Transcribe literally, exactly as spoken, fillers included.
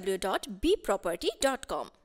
w w w dot b property dot com.